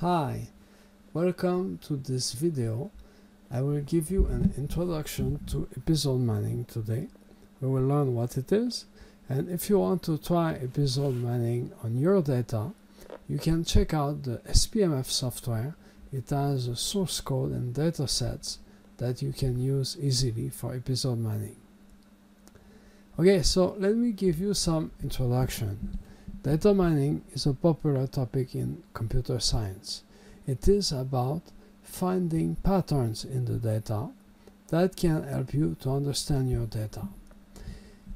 Hi, welcome to this video. I will give you an introduction to episode mining today. We will learn what it is, and if you want to try episode mining on your data, you can check out the SPMF software. It has a source code and datasets that you can use easily for episode mining. Okay, so let me give you some introduction. Data mining is a popular topic in computer science. It is about finding patterns in the data that can help you to understand your data.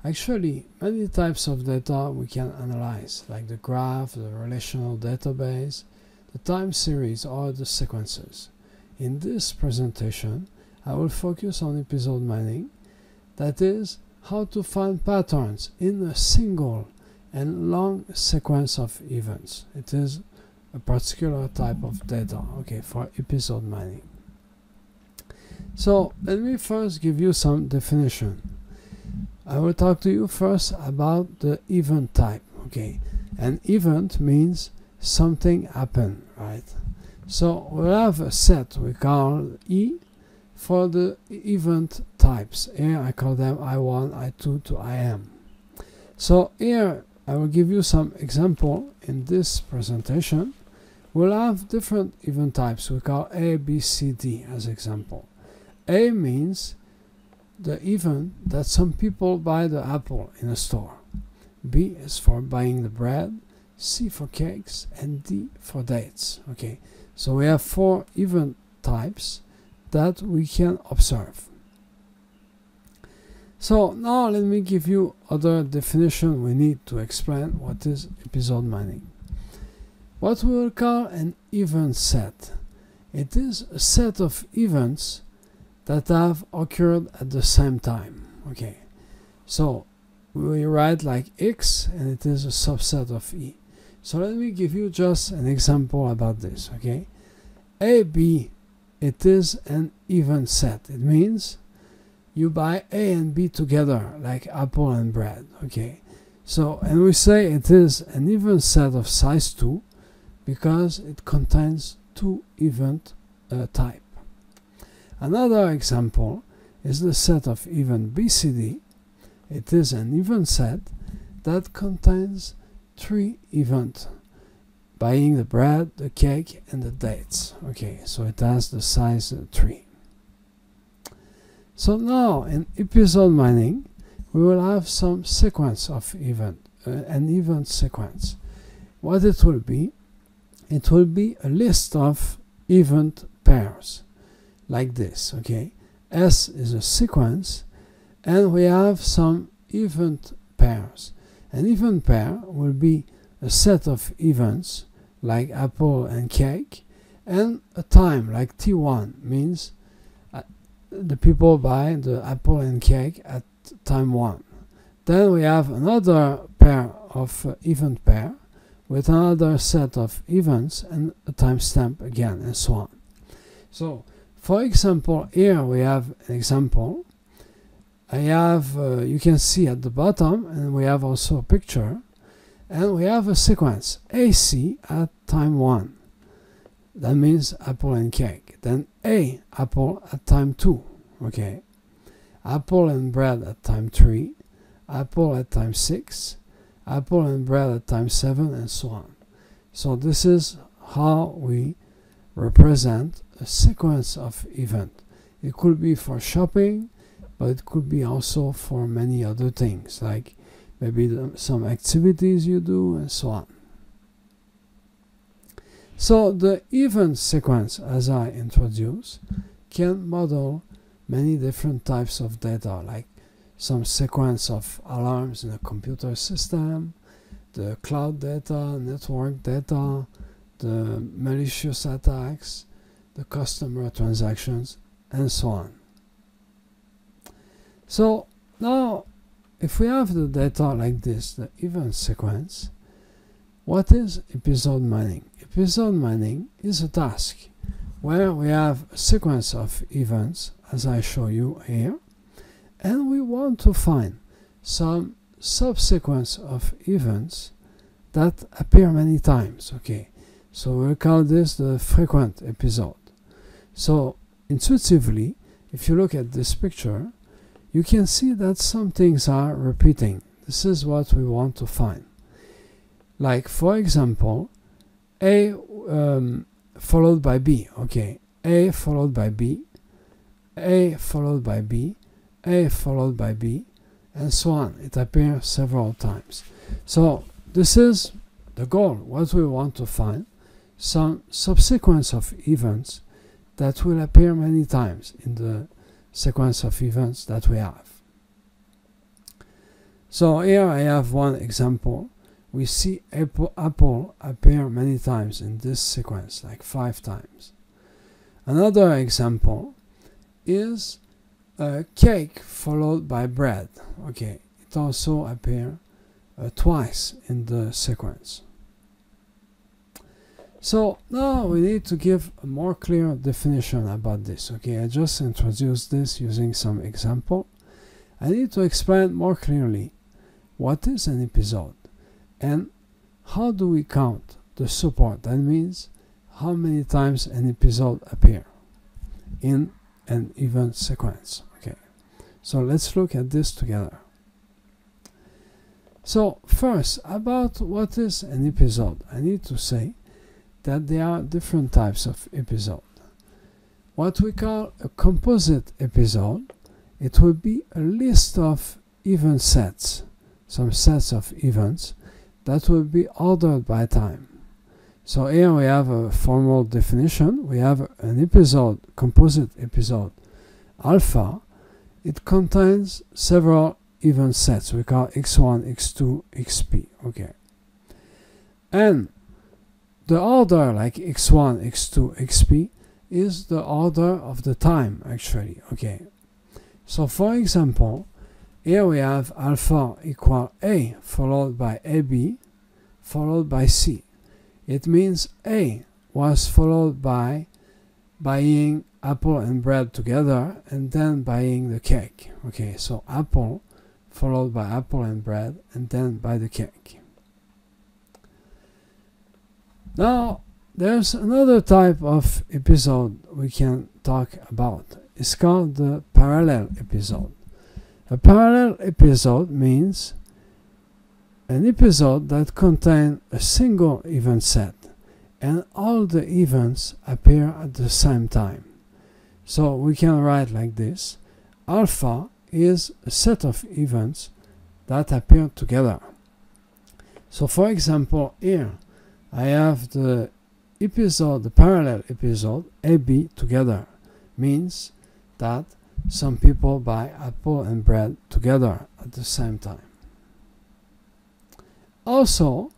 Actually, many types of data we can analyze, like the graph, the relational database, the time series, or the sequences. In this presentation, I will focus on episode mining, that is, how to find patterns in a single and long sequence of events. It is a particular type of data, okay, for episode mining. So let me first give you some definition. I will talk to you first about the event type, okay. An event means something happened, right? So we'll have a set we call E for the event types. Here I call them I1, I2 to IM. So here I will give you some example in this presentation. We'll have different event types we call A, B, C, D as example. A means the event that some people buy the apple in a store. B is for buying the bread, C for cakes, and D for dates. Okay, so we have four event types that we can observe. So now let me give you other definition we need to explain what is episode mining. What we will call an event set. It is a set of events that have occurred at the same time. Okay, so we write like X and it is a subset of E. So let me give you just an example about this. Okay, AB, it is an event set. It means you buy A and B together, like apple and bread, okay? So, and we say it is an event set of size 2 because it contains two event type. Another example is the set of event BCD. It is an event set that contains three events, buying the bread, the cake, and the dates, okay? So it has the size 3. So now in episode mining, we will have some sequence of event, an event sequence. What it will be a list of event pairs, like this, okay? S is a sequence, and we have some event pairs. An event pair will be a set of events, like apple and cake, and a time, like T1, means the people buy the apple and cake at time 1. Then we have another pair of event pair with another set of events and a timestamp again, and so on. So for example, here we have an example. I have you can see at the bottom, and we have also a picture, and we have a sequence AC at time 1. That means apple and cake. Then A, apple at time 2, okay? Apple and bread at time 3, apple at time 6, apple and bread at time 7, and so on. So this is how we represent a sequence of event. It could be for shopping, but it could be also for many other things, like maybe some activities you do, and so on. So the event sequence, as I introduced, can model many different types of data, like some sequence of alarms in a computer system, the cloud data, network data, the malicious attacks, the customer transactions, and so on. So now, if we have the data like this, the event sequence, what is episode mining? Episode mining is a task where we have a sequence of events, as I show you here, and we want to find some subsequence of events that appear many times, okay? So we call this the frequent episode. So intuitively, if you look at this picture, you can see that some things are repeating. This is what we want to find. Like, for example, A followed by B. Okay, A followed by B, A followed by B, A followed by B, and so on. It appears several times. So this is the goal, what we want to find, some subsequence of events that will appear many times in the sequence of events that we have. So here I have one example. We see apple appear many times in this sequence, like 5 times. Another example is a cake followed by bread. Okay, it also appears twice in the sequence. So now we need to give a more clear definition about this. Okay, I just introduced this using some example. I need to explain more clearly what is an episode and how do we count the support. That means how many times an episode appears in an event sequence. Okay, so let's look at this together. So first, about what is an episode, I need to say that there are different types of episode. What we call a composite episode, it will be a list of event sets, some sets of events that will be ordered by time. So here we have a formal definition. We have an episode, composite episode alpha. It contains several event sets. We call x1, x2, xp. Okay, and the order, like x1, x2, xp, is the order of the time actually. Okay, so for example, here we have alpha equal A followed by AB followed by C. It means A was followed by buying apple and bread together and then buying the cake. Okay, so apple followed by apple and bread and then by the cake. Now there's another type of episode we can talk about. It's called the parallel episode. A parallel episode means an episode that contains a single event set and all the events appear at the same time. So we can write like this: alpha is a set of events that appear together. So for example, here I have the episode, the parallel episode AB together, means that some people buy apple and bread together at the same time. Also,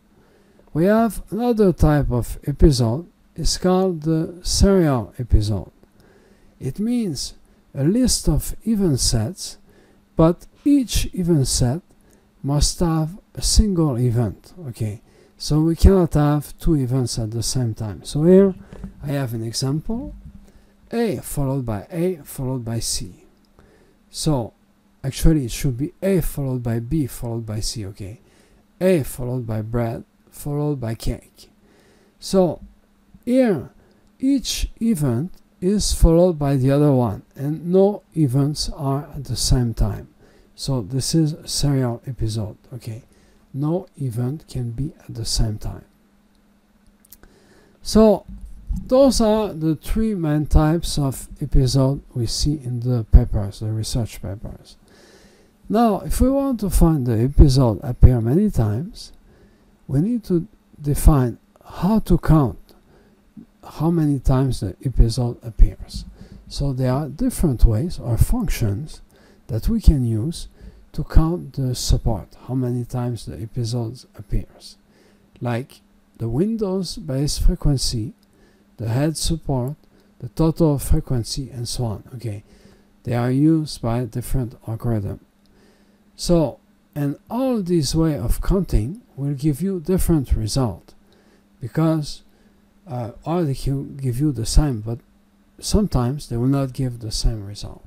we have another type of episode. It's called the serial episode. It means a list of event sets, but each event set must have a single event. Okay, so we cannot have two events at the same time. So here I have an example: A followed by C. So actually it should be A followed by B followed by C. Okay, A followed by bread followed by cake. So here each event is followed by the other one and no events are at the same time. So this is a serial episode. Okay, no event can be at the same time. So those are the 3 main types of episode we see in the papers, the research papers. Now, if we want to find the episode appear many times, we need to define how to count how many times the episode appears. So there are different ways or functions that we can use to count the support, how many times the episode appears, like the Windows-based frequency, the head support, the total frequency, and so on. Okay, they are used by different algorithms. So, and all these way of counting will give you different result, because or they can give you the same, but sometimes they will not give the same result.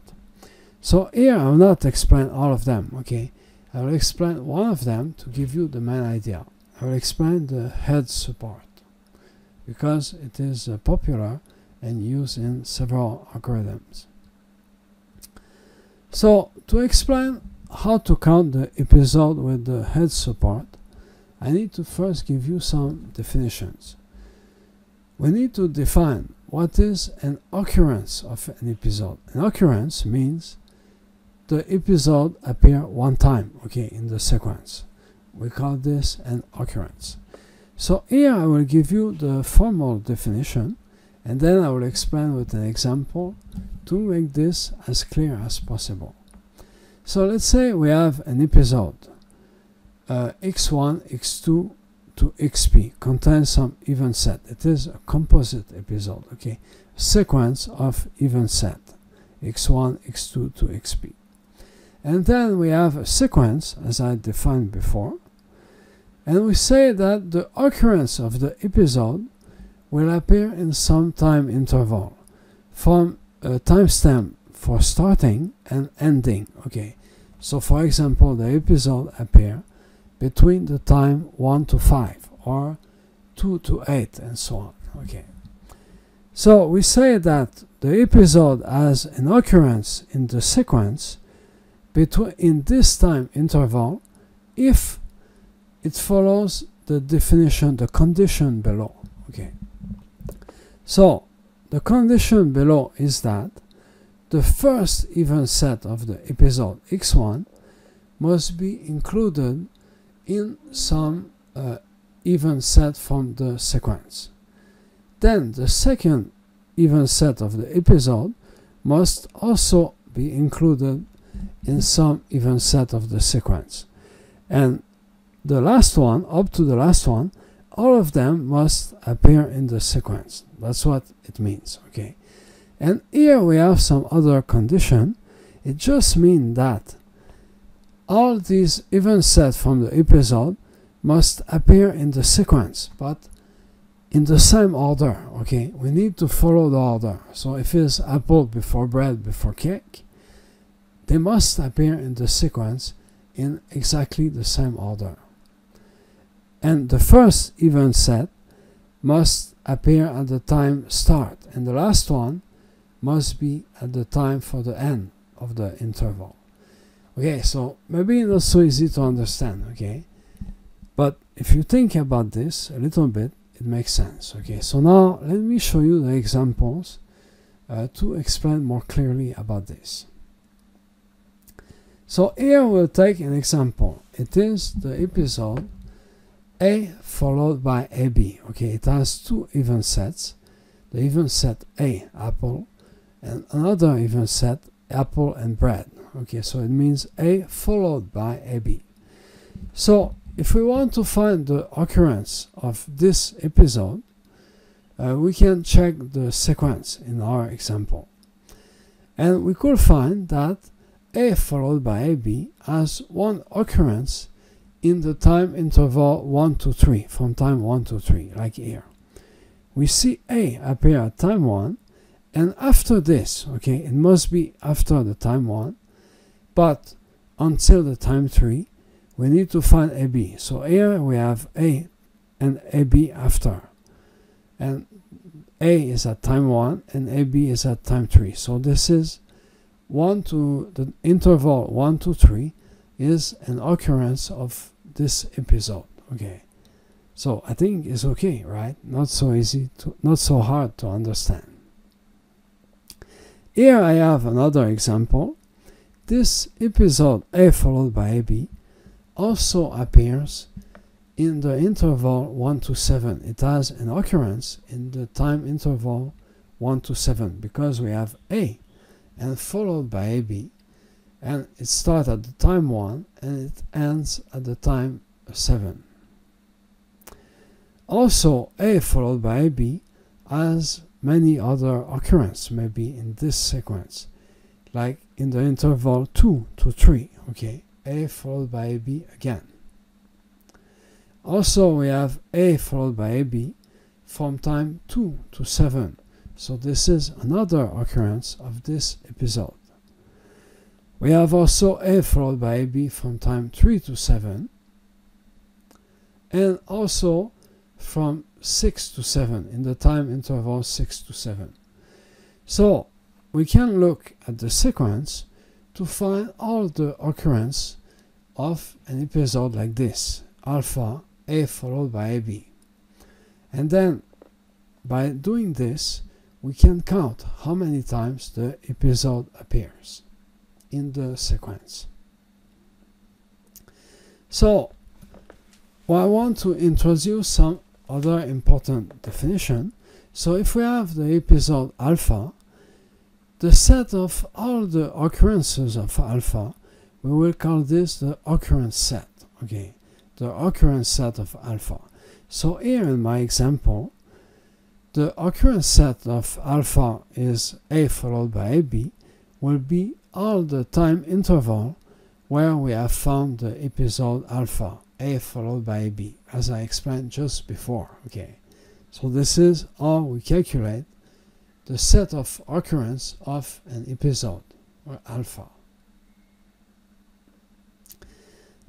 So here I will not explain all of them. Okay, I will explain one of them to give you the main idea. I will explain the head support. because it is popular and used in several algorithms. So to explain how to count the episode with the head support, I need to first give you some definitions. We need to define what is an occurrence of an episode. An occurrence means the episode appears one time, okay, in the sequence. We call this an occurrence. So here I will give you the formal definition, and then I will explain with an example to make this as clear as possible. So let's say we have an episode x1, x2 to xp contains some event set. It is a composite episode, okay, sequence of event set x1, x2 to xp. And then we have a sequence as I defined before, and we say that the occurrence of the episode will appear in some time interval from a timestamp for starting and ending, okay. So for example, the episode appear between the time 1 to 5 or 2 to 8 and so on, okay. So we say that the episode has an occurrence in the sequence between in this time interval if it follows the definition, the condition below, okay. So the condition below is that the first event set of the episode x1 must be included in some event set from the sequence. Then the second event set of the episode must also be included in some event set of the sequence. And the last one, up to the last one, all of them must appear in the sequence. That's what it means, okay. And here we have some other condition. It just means that all these event sets from the episode must appear in the sequence, but in the same order, okay. We need to follow the order. So if it's apple before bread before cake, they must appear in the sequence in exactly the same order. And the first event set must appear at the time start, and the last one must be at the time for the end of the interval. Okay, so maybe not so easy to understand, okay? But if you think about this a little bit, it makes sense, okay? So now let me show you the examples to explain more clearly about this. So here we'll take an example. It is the episode A followed by AB, okay? It has two event sets. The event set A, apple, and another event set, apple and bread. Okay, so it means A followed by AB. So if we want to find the occurrence of this episode, we can check the sequence in our example. And we could find that A followed by AB has one occurrence in the time interval 1 to 3, from time 1 to 3, like here. We see A appear at time 1, and after this, okay, it must be after the time 1, but until the time 3, we need to find AB. So here we have A and AB after. And A is at time 1 and AB is at time 3. So this is the interval 1 to 3 is an occurrence of this episode. Okay. So I think it's okay, right? Not so easy to, not so hard to understand. Here I have another example. This episode A followed by AB also appears in the interval 1 to 7. It has an occurrence in the time interval 1 to 7 because we have A and followed by AB, and it starts at the time 1 and it ends at the time 7. Also, A followed by AB has many other occurrences, maybe in this sequence, like in the interval 2 to 3, okay, A followed by AB again. Also, we have A followed by AB from time 2 to 7. So this is another occurrence of this episode. We have also A followed by AB from time 3 to 7. And also from 6 to 7, in the time interval 6 to 7. So we can look at the sequence to find all the occurrence of an episode like this: alpha, A followed by AB. And then by doing this, we can count how many times the episode appears in the sequence. So, well, I want to introduce some other important definition. So if we have the episode alpha, the set of all the occurrences of alpha, we will call this the occurrence set. Okay, the occurrence set of alpha. So here in my example, the occurrence set of alpha is A followed by AB, will be all the time interval where we have found the episode alpha, A followed by AB, as I explained just before. Okay, so this is how we calculate the set of occurrence of an episode, or alpha.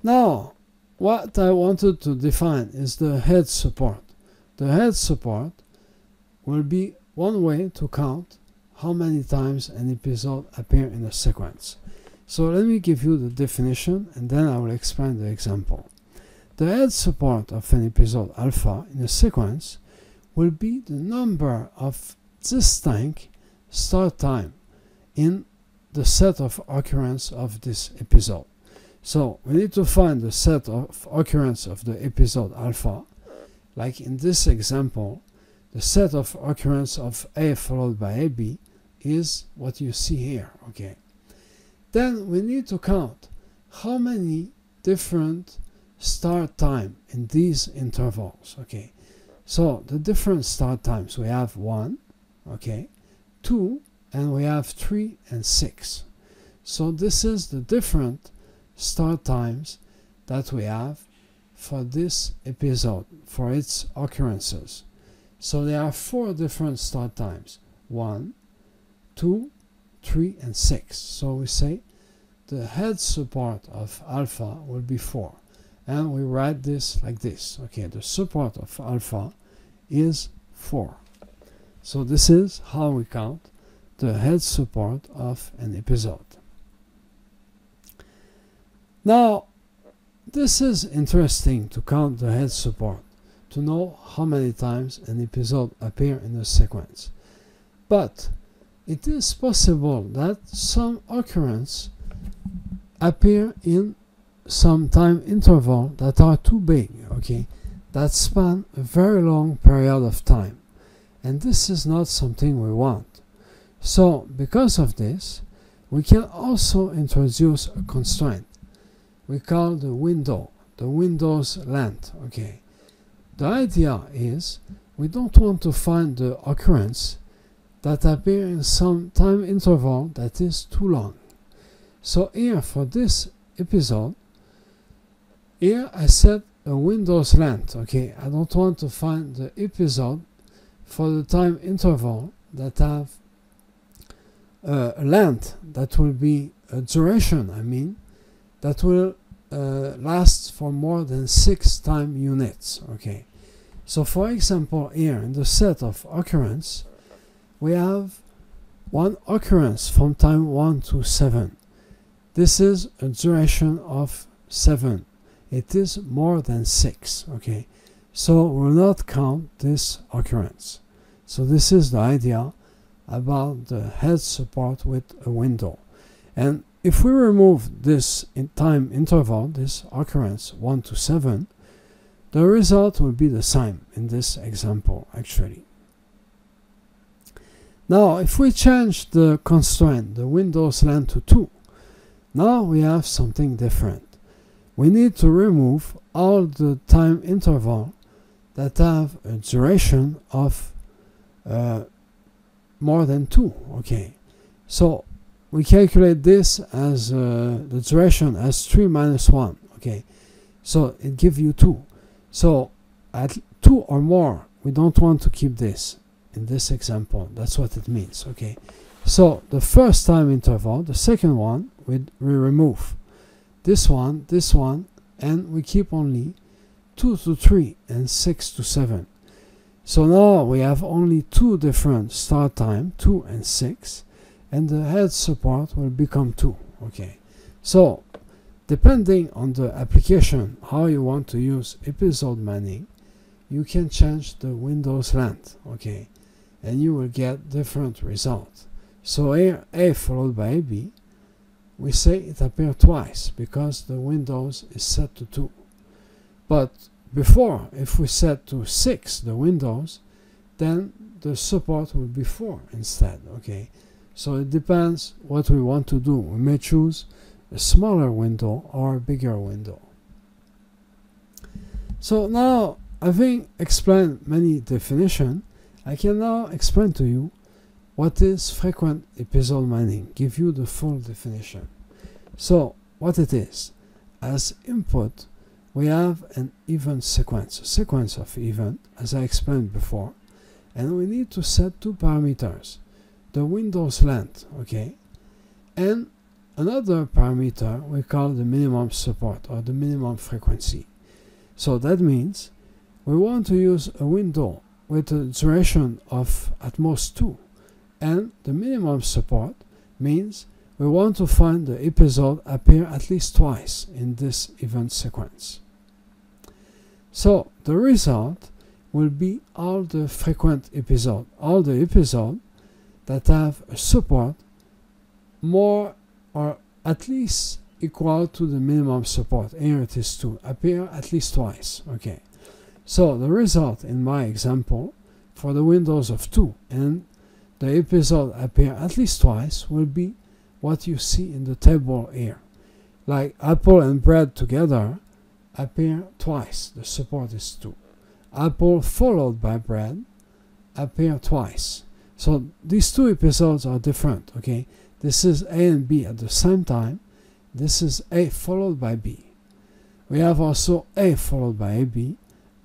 Now, what I wanted to define is the head support. The head support will be one way to count how many times an episode appears in a sequence. So let me give you the definition and then I will explain the example. The head support of an episode alpha in a sequence will be the number of distinct start time in the set of occurrence of this episode. So we need to find the set of occurrence of the episode alpha, like in this example. The set of occurrence of A followed by AB is what you see here, okay? Then we need to count how many different start time in these intervals, okay? So the different start times, we have 1, okay, 2, and we have 3 and 6. So this is the different start times that we have for this episode, for its occurrences. So there are 4 different start times: 1, 2, 3, and 6. So we say the head support of alpha will be 4. And we write this like this. Okay, the support of alpha is 4. So this is how we count the head support of an episode. Now, this is interesting to count the head support, to know how many times an episode appears in a sequence. But it is possible that some occurrences appear in some time interval that are too big, okay, that span a very long period of time. And this is not something we want. So because of this, we can also introduce a constraint. We call the window, the window's length, okay. The idea is we don't want to find the occurrence that appears in some time interval that is too long. So here for this episode, here I set a window's length. Okay, I don't want to find the episode for the time interval that have a length that will be a duration, I mean, that will lasts for more than 6 time units, okay? So for example, here in the set of occurrence, we have 1 occurrence from time 1 to 7. This is a duration of 7. It is more than 6, okay? So we will not count this occurrence. So this is the idea about the head support with a window. And if we remove this in time interval, this occurrence 1 to 7, the result will be the same in this example, actually. Now, if we change the constraint, the window's length, to 2, now we have something different. We need to remove all the time interval that have a duration of more than 2, okay? So we calculate this as the duration as 3 minus 1, okay? So it gives you 2. So at 2 or more, we don't want to keep this in this example. That's what it means, okay? So the first time interval, the second one, we remove this one, and we keep only 2 to 3 and 6 to 7. So now we have only two different start time, 2 and 6, and the head support will become 2. Okay, so depending on the application, how you want to use episode mining, you can change the Windows length, okay, and you will get different results. So here A followed by AB, we say it appeared twice because the Windows is set to 2. But before, if we set to 6 the Windows, then the support will be 4 instead, okay. So it depends what we want to do. We may choose a smaller window or a bigger window. So now, having explained many definitions, I can now explain to you what is frequent episode mining, give you the full definition. So what it is, as input we have an event sequence, a sequence of event, as I explained before, and we need to set two parameters, the Windows length, okay, and another parameter we call the minimum support or the minimum frequency. So that means we want to use a window with a duration of at most 2, and the minimum support means we want to find the episode appear at least twice in this event sequence. So the result will be all the frequent episodes, all the episodes that have a support more or at least equal to the minimum support, here it is 2, appear at least twice, okay. So the result in my example for the Windows of 2 and the episode appear at least twice will be what you see in the table here. Like apple and bread together appear twice, the support is 2. Apple followed by bread appear twice. So these two episodes are different, okay. This is A and B at the same time. This is A followed by B. We have also A followed by AB,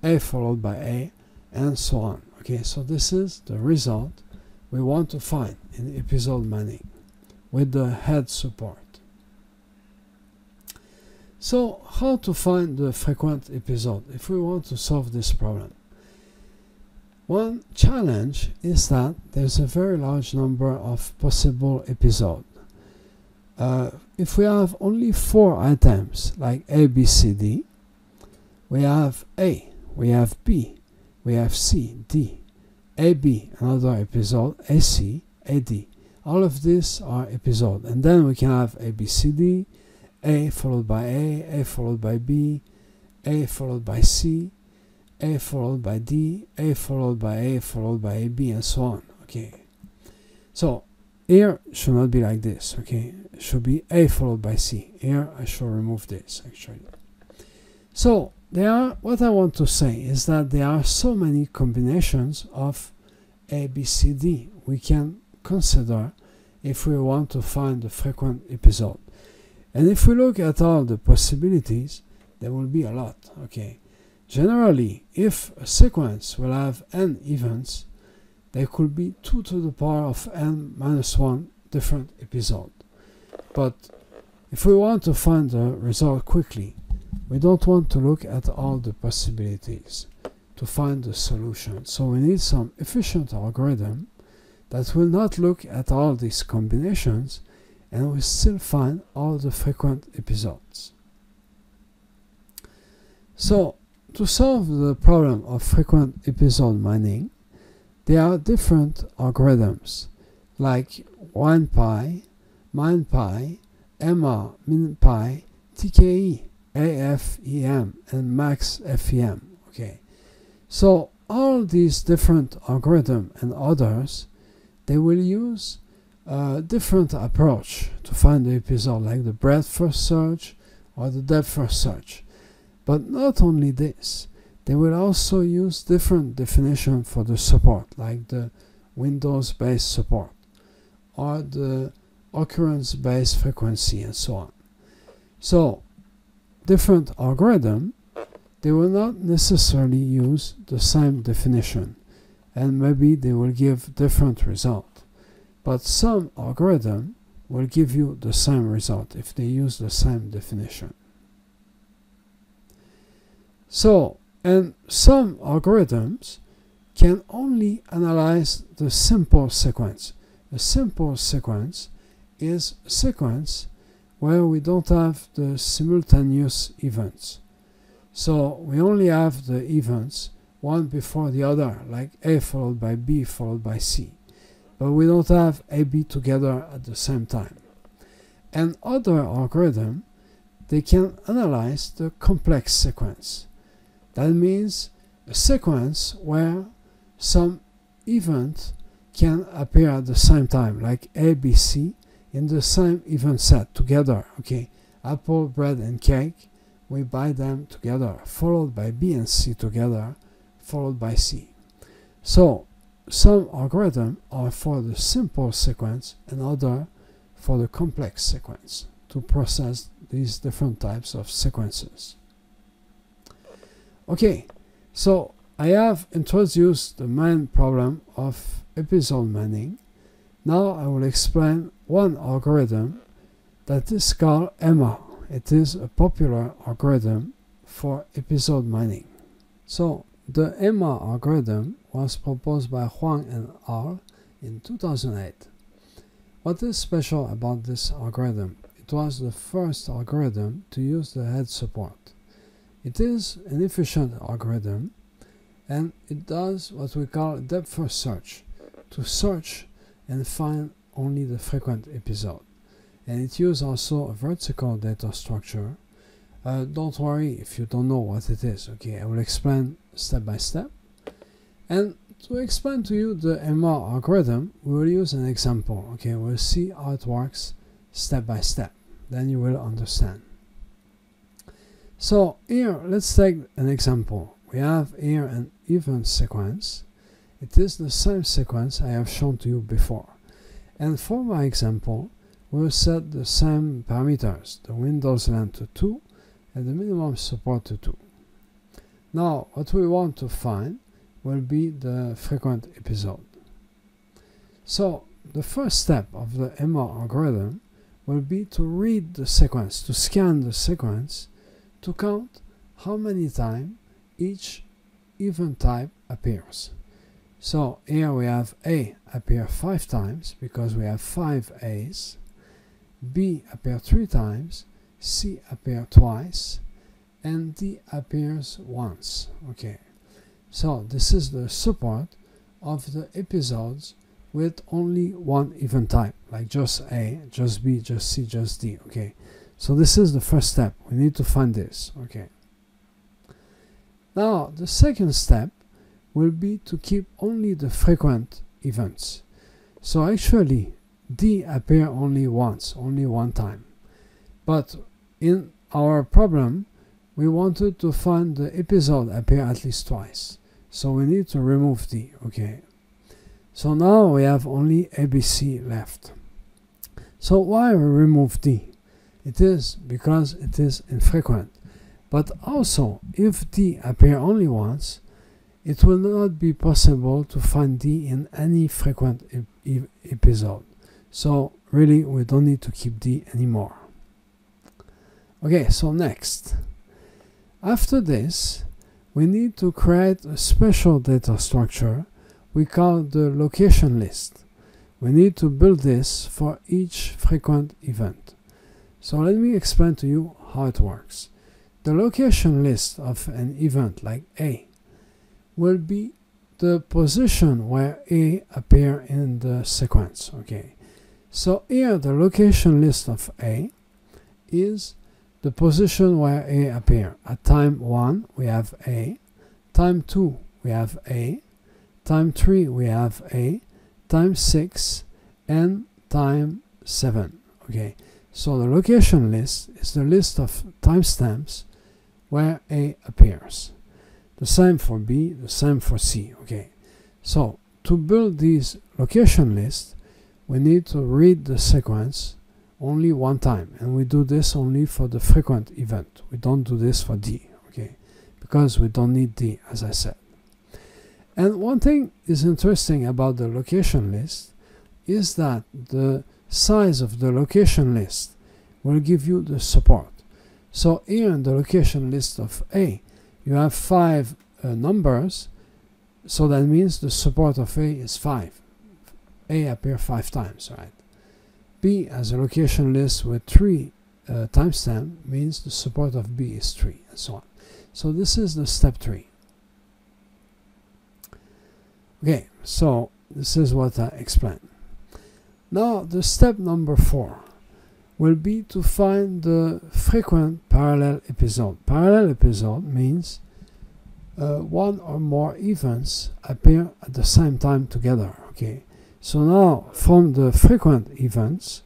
A followed by A, and so on. Okay, so this is the result we want to find in episode mining with the head support. So how to find the frequent episode if we want to solve this problem? One challenge is that there's a very large number of possible episodes. If we have only 4 items like A, B, C, D, we have A, we have B, we have C, D, AB, another episode, AC, AD. All of these are episodes. And then we can have ABCD, A followed by A followed by B, A followed by C, A followed by D, A followed by AB, and so on. Okay. So here should not be like this. Okay. It should be A followed by C. Here I should remove this actually. So what I want to say is that there are so many combinations of A, B, C, D we can consider if we want to find the frequent episode. And if we look at all the possibilities, there will be a lot, okay. Generally, if a sequence will have n events, there could be 2 to the power of n minus 1 different episodes. But if we want to find the result quickly, we don't want to look at all the possibilities to find the solution. So we need some efficient algorithm that will not look at all these combinations and we still find all the frequent episodes. So to solve the problem of frequent episode mining, there are different algorithms like OnePi, MinePi, EMMA, MINEPI, TKE, AFEM, and MaxFEM. Okay, so all these different algorithms and others, they will use a different approach to find the episode, like the breadth first search or the depth first search. But not only this, they will also use different definitions for the support, like the Windows-based support or the occurrence-based frequency, and so on. So different algorithm, they will not necessarily use the same definition, and maybe they will give different result. But some algorithm will give you the same result if they use the same definition. So, and some algorithms can only analyze the simple sequence. The simple sequence is a sequence where we don't have the simultaneous events. So we only have the events one before the other, like A followed by B followed by C. But we don't have A, B together at the same time. And other algorithms, they can analyze the complex sequence. That means a sequence where some event can appear at the same time, like A, B, C, in the same event set together. Okay, apple, bread, and cake, we buy them together, followed by B and C together, followed by C. So some algorithms are for the simple sequence and others for the complex sequence to process these different types of sequences. Okay, so I have introduced the main problem of episode mining. Now I will explain one algorithm that is called EMMA. It is a popular algorithm for episode mining. So the EMMA algorithm was proposed by Huang and Arl in 2008. What is special about this algorithm? It was the first algorithm to use the head support. It is an efficient algorithm and it does what we call depth-first search, to search and find only the frequent episode. And it uses also a vertical data structure. Don't worry if you don't know what it is. Okay, I will explain step by step. And to explain to you the EMMA algorithm, we will use an example. Okay, we'll see how it works step by step. Then you will understand. So here, let's take an example. We have here an event sequence. It is the same sequence I have shown to you before. And for my example, we'll set the same parameters, the Windows length to 2 and the minimum support to 2. Now, what we want to find will be the frequent episode. So, the first step of the EMMA algorithm will be to read the sequence, to scan the sequence, to count how many times each event type appears. So, here we have A appear 5 times, because we have 5 A's. B appears 3 times, C appears twice, and D appears once. Okay, so this is the support of the episodes with only one event type, like just A, just B, just C, just D. Okay, so this is the first step. We need to find this. Okay, now the second step will be to keep only the frequent events. So actually D appear only once, only one time. But in our problem, we wanted to find the episode appear at least twice. So we need to remove D, okay. So now we have only ABC left. So why we remove D? It is because it is infrequent. But also, if D appear only once, it will not be possible to find D in any frequent episode. So really, we don't need to keep D anymore. Okay, so next. After this, we need to create a special data structure we call the location list. We need to build this for each frequent event. So let me explain to you how it works. The location list of an event like A will be the position where A appears in the sequence. Okay, so here the location list of A is the position where A appears. At time 1 we have A, time 2 we have A, time 3 we have A, time 6 and time 7. Okay, so the location list is the list of timestamps where A appears. The same for B, the same for C. Okay, so to build these location lists, we need to read the sequence only one time, and we do this only for the frequent event. We don't do this for D, okay, because we don't need D, as I said. And one thing is interesting about the location list is that the size of the location list will give you the support. So here in the location list of A, you have 5 numbers, So that means the support of A is 5. A appears 5 times, right? B has a location list with 3 timestamp, means the support of B is 3, and so on. So this is the step 3. Okay, so this is what I explained. Now the step number 4 will be to find the frequent parallel episode. Parallel episode means one or more events appear at the same time together. Okay, so now from the frequent events,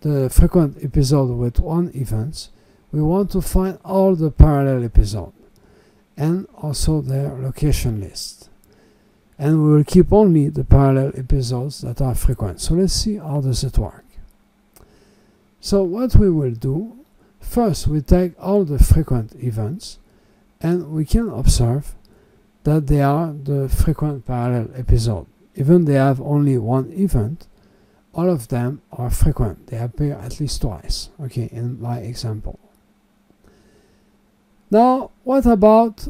the frequent episode with one event, we want to find all the parallel episodes and also their location list. And we will keep only the parallel episodes that are frequent. So let's see how does it work. So what we will do, first we take all the frequent events, and we can observe that they are the frequent parallel episode. Even they have only one event, all of them are frequent. They appear at least twice, okay, in my example. Now, what about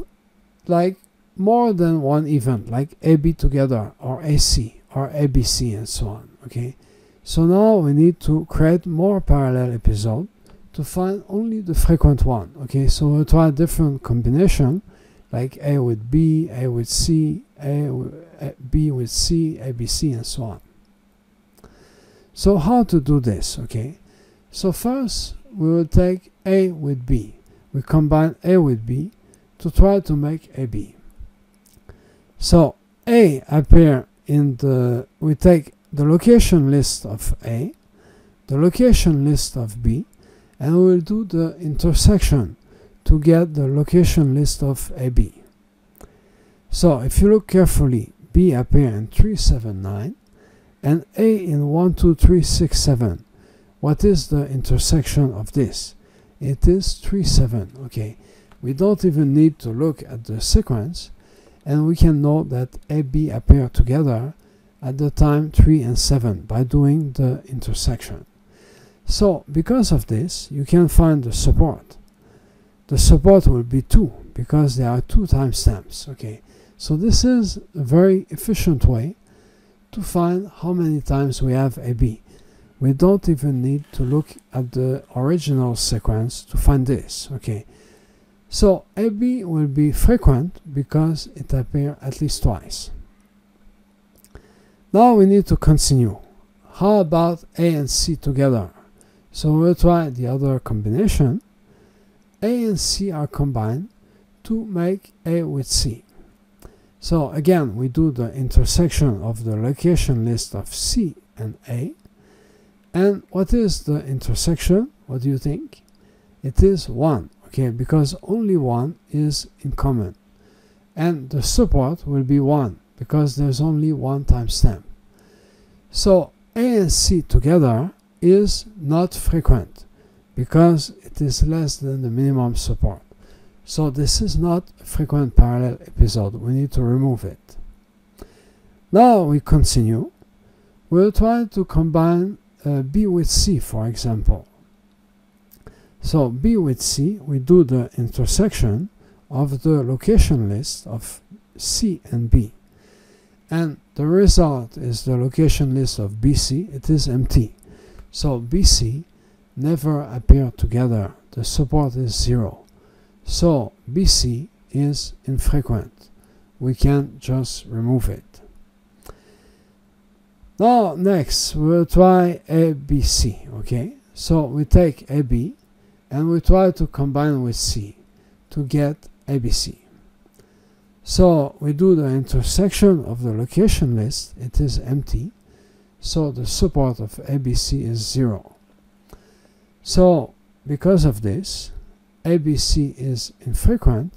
like more than one event, like AB together, or AC, or ABC, and so on, okay? So now we need to create more parallel episodes to find only the frequent one. Okay, so we'll try different combination, like A with B, A with C, B with C, A, B, C, and so on. So how to do this? Okay, so first we will take A with B. We combine A with B to try to make AB. So A appear in the, we take the location list of A, the location list of B, and we will do the intersection to get the location list of AB. So if you look carefully, B appears in 379 and A in 12367. What is the intersection of this? It is 37. Okay, we don't even need to look at the sequence, and we can know that AB appear together at the time 3 and 7 by doing the intersection. So because of this, you can find the support. The support will be 2 because there are 2 timestamps. Okay, so this is a very efficient way to find how many times we have AB. We don't even need to look at the original sequence to find this. Okay, so AB will be frequent because it appears at least twice. Now we need to continue. How about A and C together? So we'll try the other combination. A and C are combined to make A with C. So again, we do the intersection of the location list of C and A. And what is the intersection? What do you think? It is 1, okay, because only 1 is in common. And the support will be 1. Because there's only 1 timestamp. So A and C together is not frequent because it is less than the minimum support. So this is not a frequent parallel episode. We need to remove it. Now we continue. We'll try to combine B with C, for example. So B with C, we do the intersection of the location list of C and B. And the result is the location list of BC. It is empty. So BC never appear together. The support is 0. So BC is infrequent. We can just remove it. Now next we'll try ABC. Okay, so we take AB and we try to combine with C to get ABC. So we do the intersection of the location list. It is empty, so the support of ABC is 0. So because of this, ABC is infrequent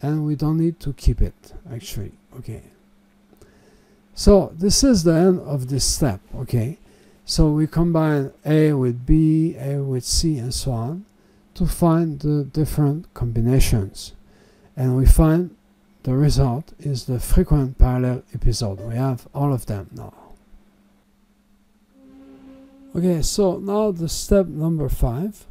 and we don't need to keep it actually. Okay, so this is the end of this step. Okay, so we combine A with B, A with C, and so on to find the different combinations, and we find the result is the frequent parallel episode. We have all of them now. Okay, so now the step number 5.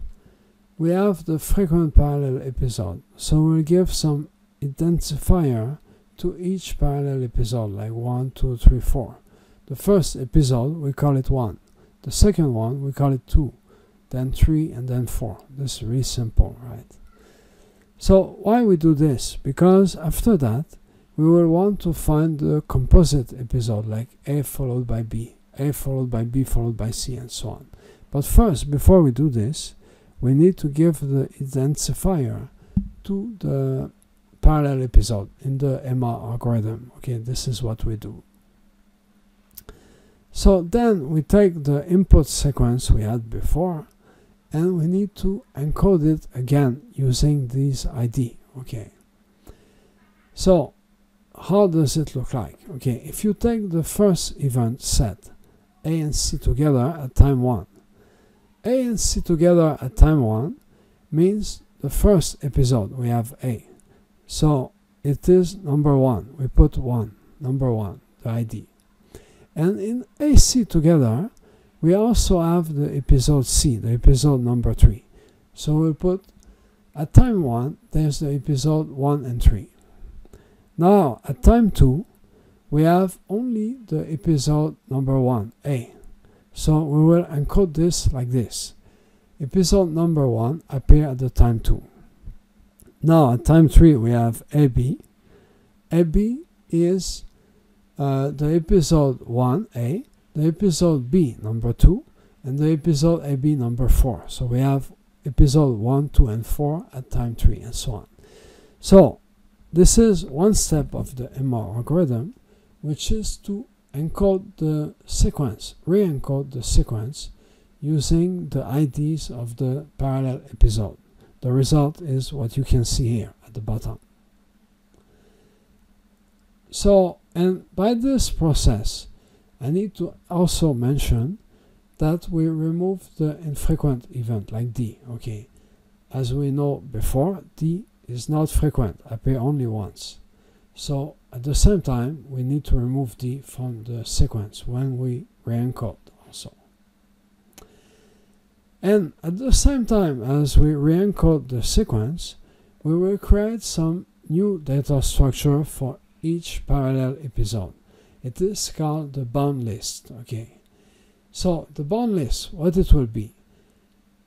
We have the frequent parallel episode. So we'll give some identifier to each parallel episode, like 1, 2, 3, 4. The first episode, we call it 1. The second one, we call it 2. Then 3 and then 4. This is really simple, right? So why we do this? Because after that, we will want to find the composite episode, like A followed by B, A followed by B followed by C, and so on. But first, before we do this, we need to give the intensifier to the parallel episode in the EMMA algorithm. Okay, this is what we do. So then we take the input sequence we had before, and we need to encode it again using this ID. Okay. So how does it look like? Okay, if you take the first event set, A and C together at time 1. A and C together at time 1 means the first episode we have A. So it is number 1. We put 1, number 1, the ID. And in AC together, we also have the episode C, the episode number 3. So we'll put at time 1, there's the episode 1 and 3. Now at time 2, we have only the episode number 1, A. So we will encode this like this. Episode number 1 appear at the time 2. Now at time 3, we have AB. AB is the episode 1A, the episode B number 2, and the episode AB number 4. So we have episode 1, 2, and 4 at time 3, and so on. So this is one step of the EMMA algorithm, which is to encode the sequence, re-encode the sequence using the IDs of the parallel episode. The result is what you can see here at the bottom. So, and by this process, I need to also mention that we remove the infrequent event like D. Okay, as we know before, D is not frequent, appear only once. So at the same time, we need to remove D from the sequence when we re-encode also. And at the same time as we re-encode the sequence, we will create some new data structure for each parallel episode. It is called the bound list. Okay, so the bound list, what it will be?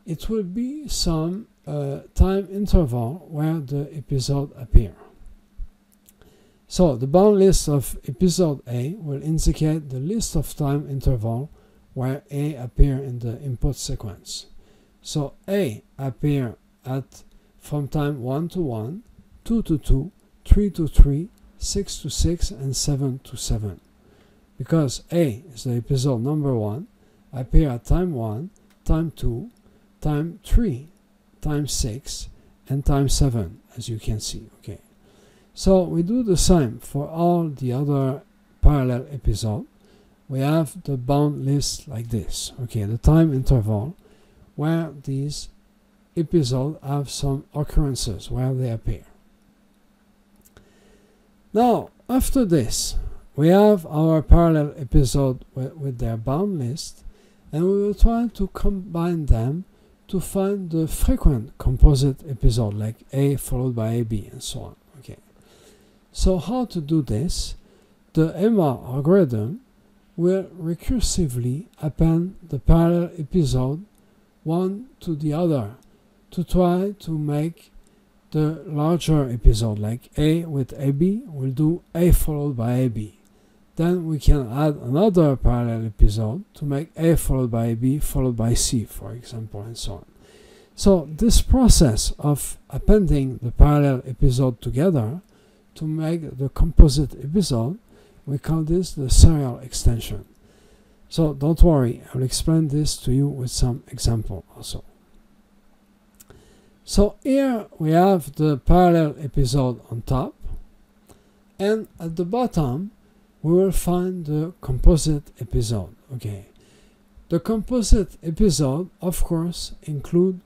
It will be some time interval where the episode appear. So the bound list of episode A will indicate the list of time interval where A appear in the input sequence. So A appear at from time 1 to 1, 2 to 2, 3 to 3, 6 to 6, and 7 to 7. Because A is the episode number 1, appear at time 1, time 2, time 3, time 6, and time 7, as you can see. Okay. So we do the same for all the other parallel episodes. We have the bound list like this. Okay, the time interval where these episodes have some occurrences, where they appear. Now, after this, we have our parallel episode with their bound list, and we will try to combine them to find the frequent composite episode, like A followed by AB, and so on. Okay. So how to do this? The EMMA algorithm will recursively append the parallel episode one to the other to try to make the larger episode, like A with AB, will do A followed by AB. Then we can add another parallel episode to make A followed by AB followed by C, for example, and so on. So this process of appending the parallel episode together to make the composite episode, we call this the serial extension. So don't worry, I will explain this to you with some example also. So here we have the parallel episode on top, and at the bottom we will find the composite episode. Okay, the composite episode of course include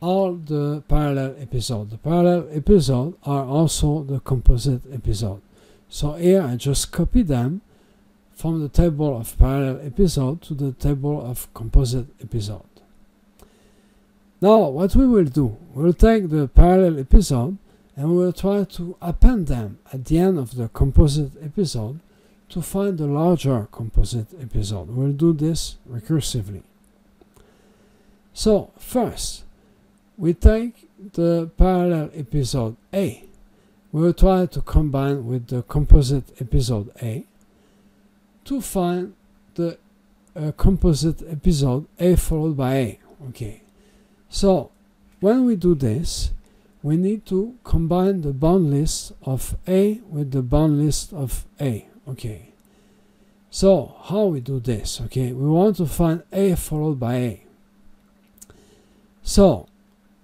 all the parallel episodes. The parallel episodes are also the composite episode. So here I just copy them from the table of parallel episode to the table of composite episode. Now what we will do, we'll take the parallel episode and we will try to append them at the end of the composite episode to find a larger composite episode. We'll do this recursively. So first, we take the parallel episode A. We will try to combine with the composite episode A to find the composite episode A followed by A. Okay. So when we do this, we need to combine the bound list of A with the bound list of A. Okay. So how we do this? Okay, we want to find A followed by A. So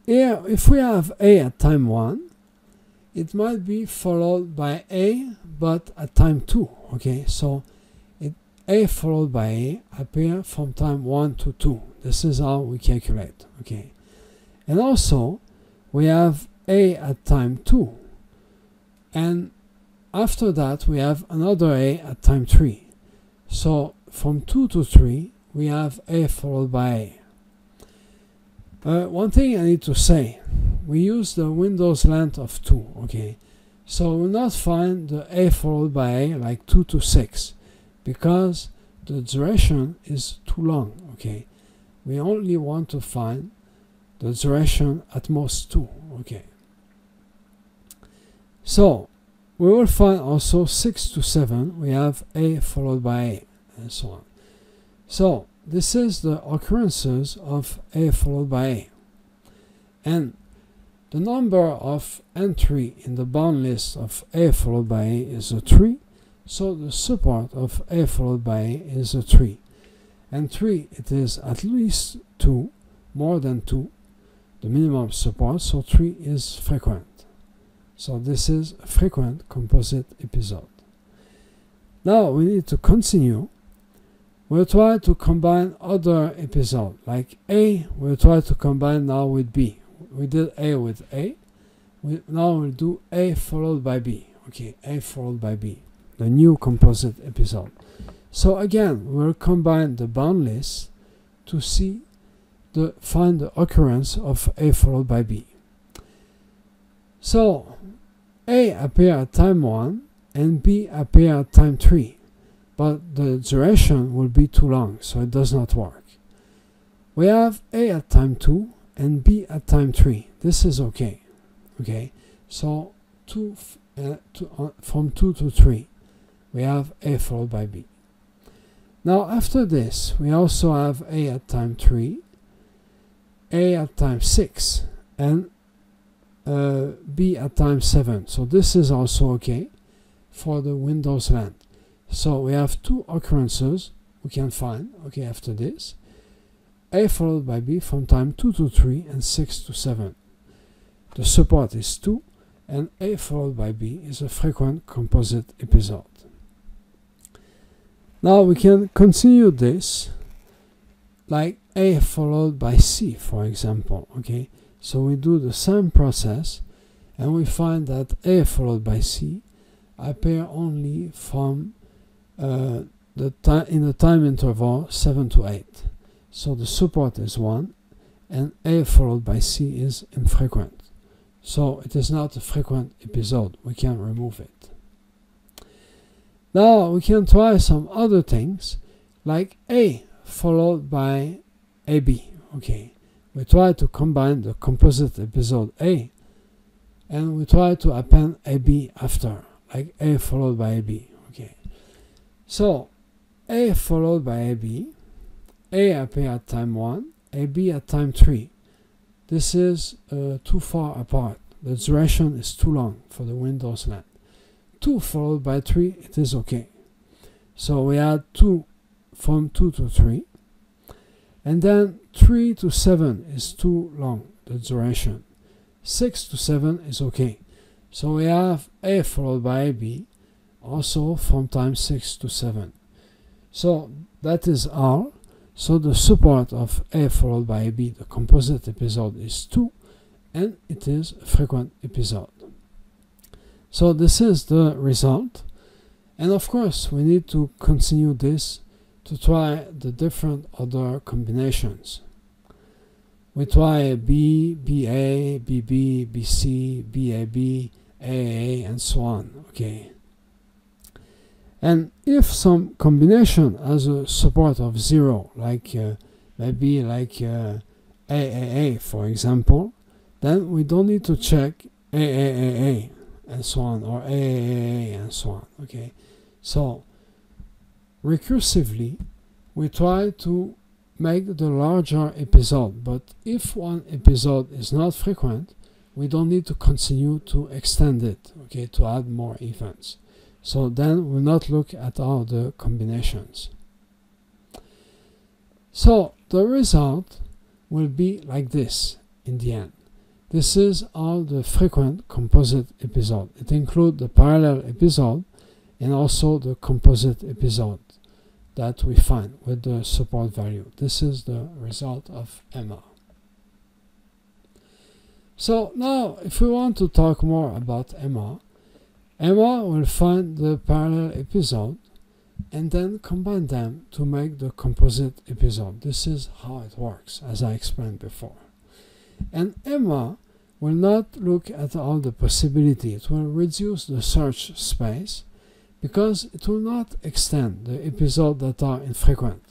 here, if we have A at time 1, it might be followed by A but at time 2. Okay, so A followed by A appear from time 1 to 2. This is how we calculate. Okay, and also we have A at time 2, and after that we have another A at time 3. So from 2 to 3 we have A followed by A. One thing I need to say, we use the window's length of 2. Okay, so we'll not find the A followed by A like 2 to 6 because the duration is too long. Okay, we only want to find the duration at most 2. Okay, so we will find also 6 to 7 we have A followed by A and so on. So this is the occurrences of A followed by A, and the number of entry in the bound list of A followed by A is a 3, so the support of A followed by A is a 3, and 3 it is at least 2, more than 2, the minimum support, so 3 is frequent. So this is a frequent composite episode. Now we need to continue. We'll try to combine other episodes. Like A, we'll try to combine now with B. We did A with A. Now we'll do A followed by B. Okay, A followed by B, the new composite episode. So again, we'll combine the bound list to find the occurrence of A followed by B. So A appear at time 1 and B appear at time 3, but the duration will be too long, so it does not work. We have A at time 2 and B at time 3. This is okay. Okay, so from 2 to 3 we have A followed by B. Now after this we also have A at time 3, A at time 6, and B at time 7. So this is also okay for the window's length. So we have two occurrences we can find, okay, after this. A followed by B from time 2 to 3 and 6 to 7. The support is 2, and A followed by B is a frequent composite episode. Now we can continue this like A followed by C, for example, okay. So we do the same process and we find that A followed by C appear only from in the time interval 7 to 8. So the support is 1 and A followed by C is infrequent. So it is not a frequent episode. We can remove it. Now we can try some other things like A followed by AB. Okay. We try to combine the composite episode A and we try to append AB after, like A followed by AB. Okay, so A followed by AB, A appear at time 1, AB at time 3. This is too far apart. The duration is too long for the window's length. 2 followed by 3, it is okay. So we add 2 from 2 to 3. And then 3 to 7 is too long, the duration. 6 to 7 is okay. So we have A followed by AB, also from time 6 to 7. So that is Arl. So the support of A followed by AB, the composite episode, is 2, and it is a frequent episode. So this is the result. And of course, we need to continue this to try the different other combinations. We try B, BA, BB, BC, BAB, AA, and so on. Okay. And if some combination has a support of 0, like maybe like AAA, for example, then we don't need to check AAAA and so on, or AAA and so on. Okay. So recursively, we try to make the larger episode, but if one episode is not frequent, we don't need to continue to extend it, okay, to add more events. So then we'll not look at all the combinations. So the result will be like this in the end. This is all the frequent composite episode. It includes the parallel episode and also the composite episode that we find with the support value. This is the result of EMMA. So now, if we want to talk more about EMMA, EMMA will find the parallel episode and then combine them to make the composite episode. This is how it works, as I explained before. And EMMA will not look at all the possibilities. It will reduce the search space, because it will not extend the episodes that are infrequent,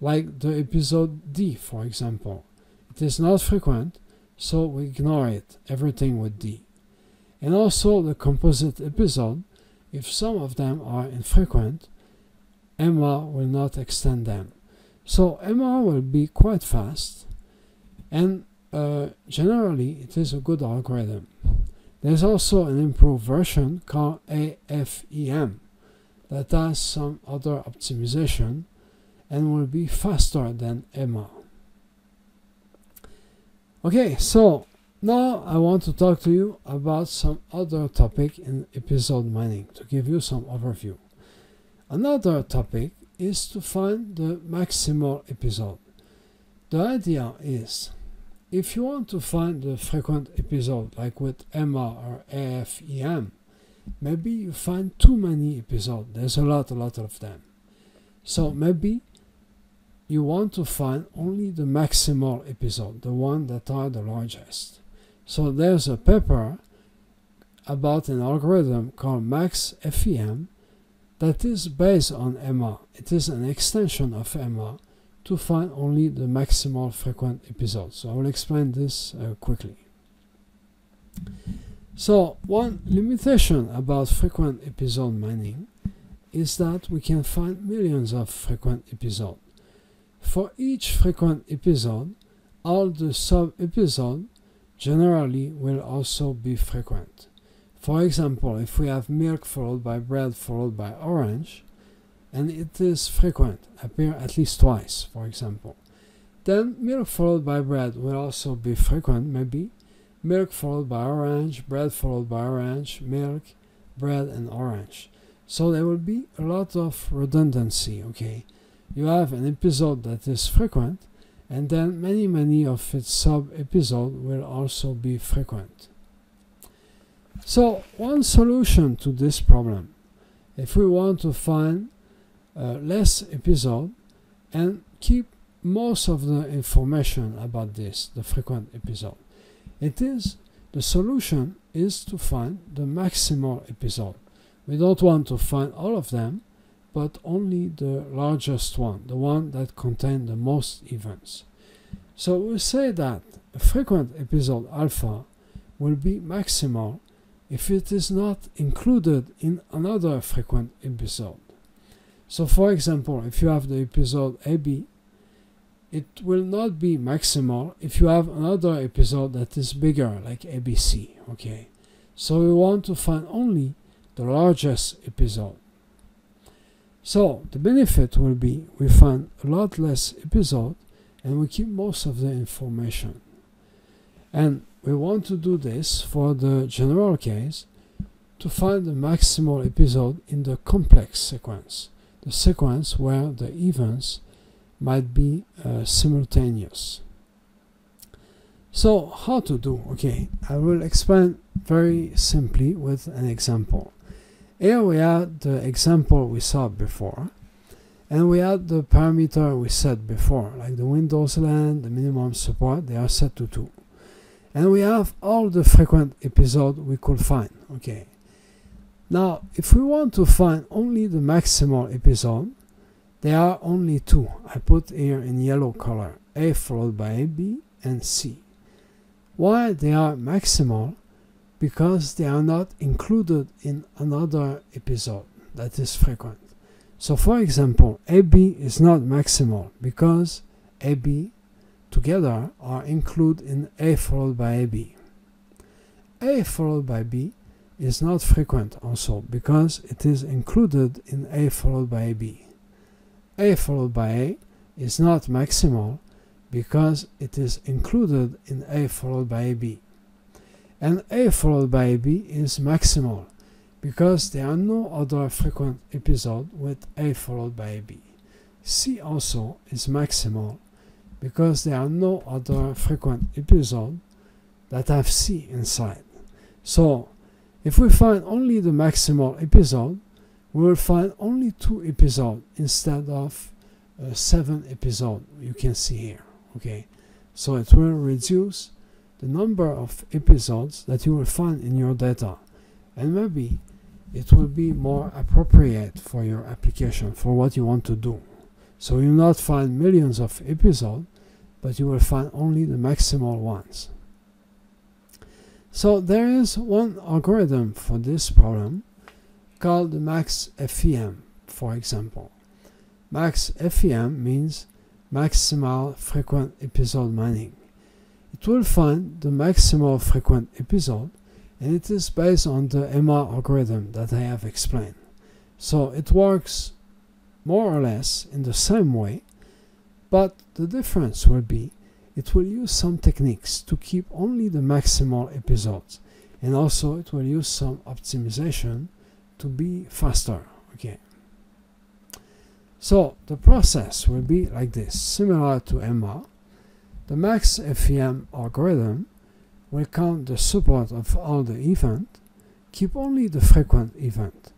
like the episode D, for example. It is not frequent, so we ignore it, everything with D. And also the composite episode, if some of them are infrequent, EMMA will not extend them. So EMMA will be quite fast, and generally it is a good algorithm. There's also an improved version called AFEM that has some other optimization and will be faster than EMMA. Okay, so now I want to talk to you about some other topic in episode mining to give you some overview. Another topic is to find the maximal episode. The idea is, if you want to find the frequent episode, like with EMMA or AFEM, maybe you find too many episodes. There's a lot of them. So maybe you want to find only the maximal episode, the one that are the largest. So there's a paper about an algorithm called MaxFEM that is based on EMMA. It is an extension of EMMA to find only the maximal frequent episodes. So I will explain this quickly. So one limitation about frequent episode mining is that we can find millions of frequent episodes. For each frequent episode, all the sub-episodes generally will also be frequent. For example, if we have milk followed by bread followed by orange, and it is frequent, appear at least twice, for example. Then milk followed by bread will also be frequent, maybe. Milk followed by orange, bread followed by orange, milk, bread, and orange. So there will be a lot of redundancy, okay? You have an episode that is frequent, and then many of its sub-episodes will also be frequent. So one solution to this problem, if we want to find less episode and keep most of the information about this, the frequent episode. It is, the solution is to find the maximal episode. We don't want to find all of them, but only the largest one, the one that contains the most events. So we say that a frequent episode alpha will be maximal if it is not included in another frequent episode. So, for example, if you have the episode AB, it will not be maximal if you have another episode that is bigger, like ABC, okay? So we want to find only the largest episode. So the benefit will be we find a lot less episode and we keep most of the information. And we want to do this for the general case to find the maximal episode in the complex sequence. The sequence where the events might be simultaneous. So how to do? Okay, I will explain very simply with an example. Here we have the example we saw before, and we add the parameter we set before, like the Windows LAN, the minimum support, they are set to 2. And we have all the frequent episodes we could find. Okay. Now, if we want to find only the maximal episode, there are only 2. I put here in yellow color, A followed by AB and C. Why they are maximal? Because they are not included in another episode that is frequent. So for example, AB is not maximal because AB together are included in A followed by AB. A followed by B is not frequent also because it is included in A followed by AB. A followed by A is not maximal because it is included in A followed by AB. And A followed by AB is maximal because there are no other frequent episodes with A followed by AB. C also is maximal because there are no other frequent episodes that have C inside. So if we find only the maximal episode, we will find only 2 episodes instead of 7 episodes you can see here. Okay, so it will reduce the number of episodes that you will find in your data, and maybe it will be more appropriate for your application, for what you want to do. So you will not find millions of episodes, but you will find only the maximal ones. So there is one algorithm for this problem called the MaxFEM, for example. MaxFEM means maximal frequent episode mining. It will find the maximal frequent episode, and it is based on the EMMA algorithm that I have explained. So it works more or less in the same way, but the difference will be it will use some techniques to keep only the maximal episodes, and also it will use some optimization to be faster. Okay. So the process will be like this, similar to EMMA. The MaxFEM algorithm will count the support of all the events, keep only the frequent event,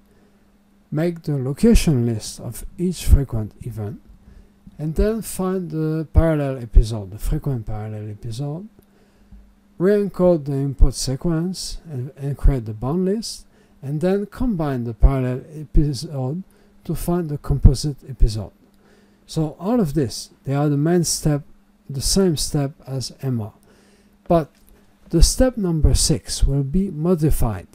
make the location list of each frequent event, and then find the parallel episode, the frequent parallel episode, re-encode the input sequence and create the bound list, and then combine the parallel episode to find the composite episode. So all of this, they are the main step, the same step as EMMA, but the step number 6 will be modified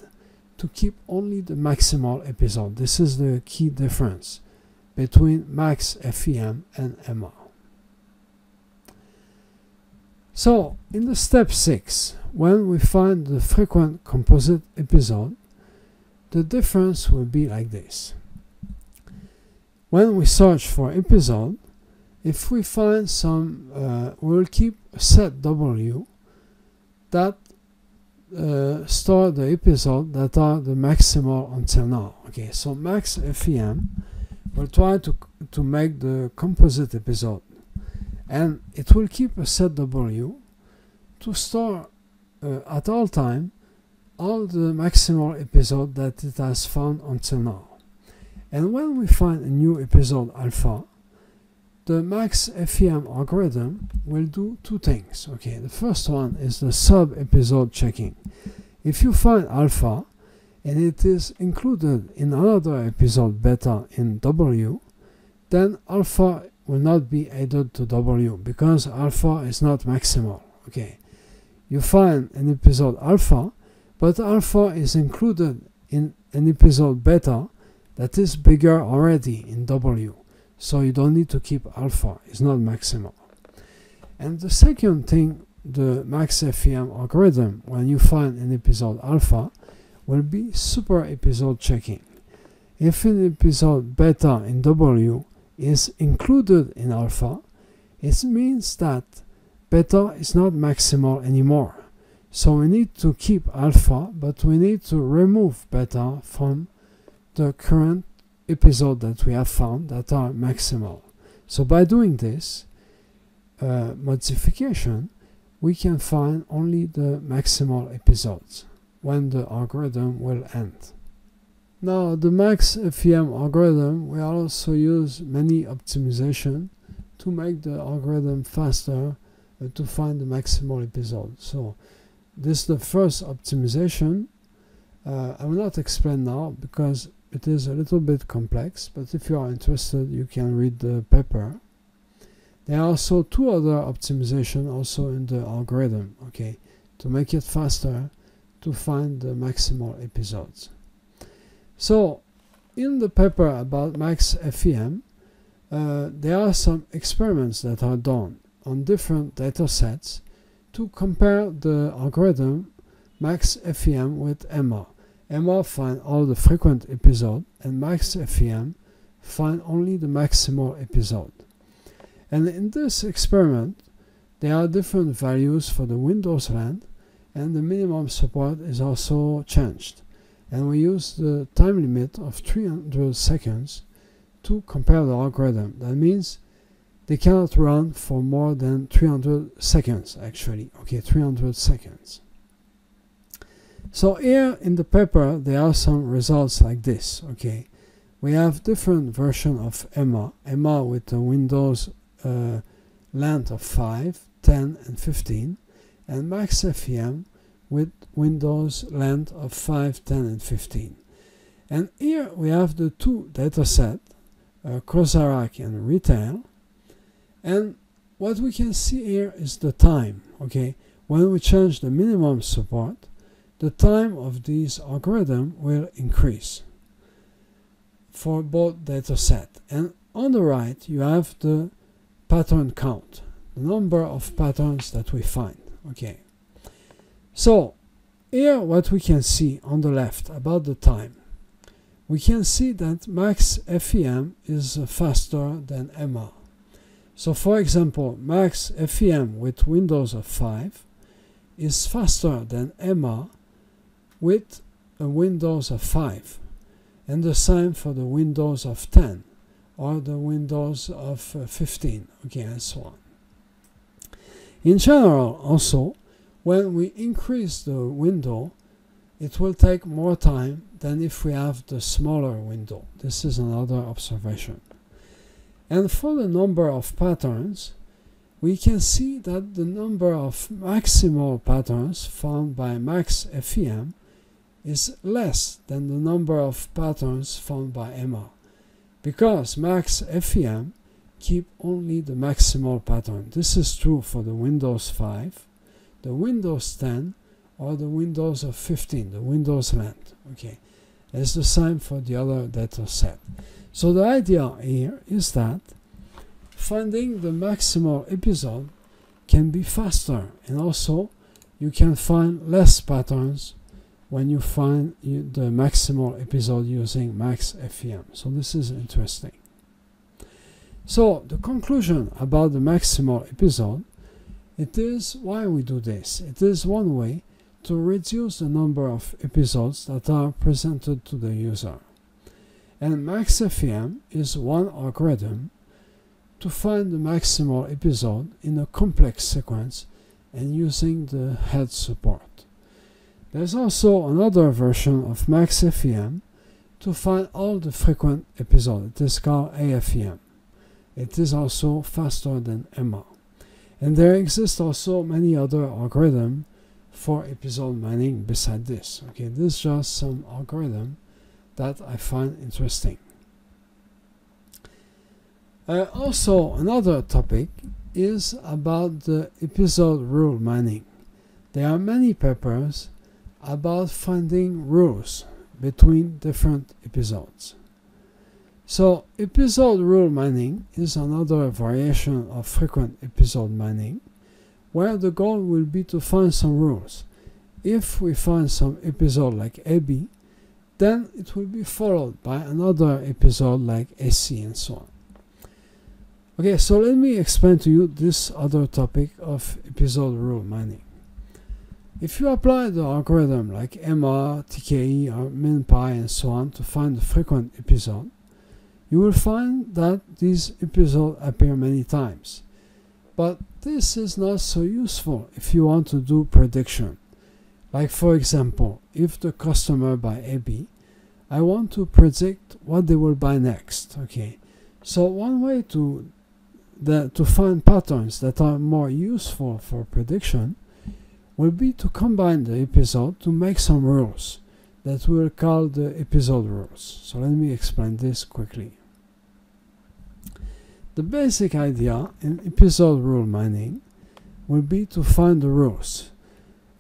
to keep only the maximal episode. This is the key difference between MaxFEM and EMMA. So in the step 6, when we find the frequent composite episode, the difference will be like this. When we search for episode, if we find some, we'll keep set W that store the episode that are the maximal until now. Okay, so MaxFEM will try to make the composite episode, and it will keep a set W to store at all time all the maximal episode that it has found until now. And when we find a new episode alpha, the MaxFEM algorithm will do 2 things. Okay, the first one is the sub-episode checking. If you find alpha and it is included in another episode beta in W, then alpha will not be added to W because alpha is not maximal. Okay, you find an episode alpha, but alpha is included in an episode beta that is bigger already in W. So you don't need to keep alpha, it's not maximal. And the second thing, the MaxFEM algorithm, when you find an episode alpha, will be super episode checking. If an episode beta in W is included in alpha, it means that beta is not maximal anymore. So we need to keep alpha, but we need to remove beta from the current episode that we have found that are maximal. So by doing this modification, we can find only the maximal episodes when the algorithm will end. Now, the MaxFEM algorithm, we also use many optimization to make the algorithm faster to find the maximal episode. So this is the first optimization. I will not explain now because it is a little bit complex, but if you are interested, you can read the paper. There are also two other optimizations also in the algorithm, okay, to make it faster to find the maximal episodes. So in the paper about MaxFEM, there are some experiments that are done on different data sets to compare the algorithm MaxFEM with EMMA. EMMA finds all the frequent episodes and MaxFEM finds only the maximal episode. And in this experiment, there are different values for the Windows land, and the minimum support is also changed. And we use the time limit of 300 seconds to compare the algorithm. That means they cannot run for more than 300 seconds actually. Okay, 300 seconds. So here in the paper there are some results like this. Okay, we have different versions of EMMA. EMMA with the Windows land of 5, 10 and 15, and MaxFEM with Windows land of 5, 10 and 15. And here we have the two data sets, Kozarac and Retail, and what we can see here is the time. Okay, when we change the minimum support, the time of these algorithm will increase for both data sets. And on the right you have the pattern count, the number of patterns that we find. Okay, so here what we can see on the left about the time, we can see that MaxFEM is faster than EMMA. So for example, MaxFEM with Windows of 5 is faster than EMMA with a Windows of 5, and the same for the Windows of 10 or the Windows of 15, okay, and so on. In general also, when we increase the window, it will take more time than if we have the smaller window. This is another observation. And for the number of patterns, we can see that the number of maximal patterns found by MaxFEM is less than the number of patterns found by EMMA, because MaxFEM keep only the maximal pattern. This is true for the Windows 5, the Windows 10 or the Windows of 15, the Windows land. Okay, it's the same for the other data set. So the idea here is that finding the maximal episode can be faster, and also you can find less patterns when you find the maximal episode using MaxFEM. So this is interesting. So the conclusion about the maximal episode, it is why we do this. It is one way to reduce the number of episodes that are presented to the user. And MaxFEM is one algorithm to find the maximal episode in a complex sequence and using the head support. There's also another version of MaxFEM to find all the frequent episodes. It is called AFEM. It is also faster than EMMA. And there exist also many other algorithms for episode mining beside this. Okay, this is just some algorithm that I find interesting. Also another topic is about the episode rule mining. There are many papers about finding rules between different episodes. So episode rule mining is another variation of frequent episode mining, where the goal will be to find some rules. If we find some episode like AB, then it will be followed by another episode like AC and so on. Okay, so let me explain to you this other topic of episode rule mining. If you apply the algorithm like EMMA, TKE or MINEPI and so on to find the frequent episode, you will find that these episodes appear many times. But this is not so useful if you want to do prediction. Like for example, if the customer buy AB, I want to predict what they will buy next. Okay, so one way to find patterns that are more useful for prediction will be to combine the episode to make some rules that we'll call the episode rules. So let me explain this quickly. The basic idea in episode rule mining will be to find the rules,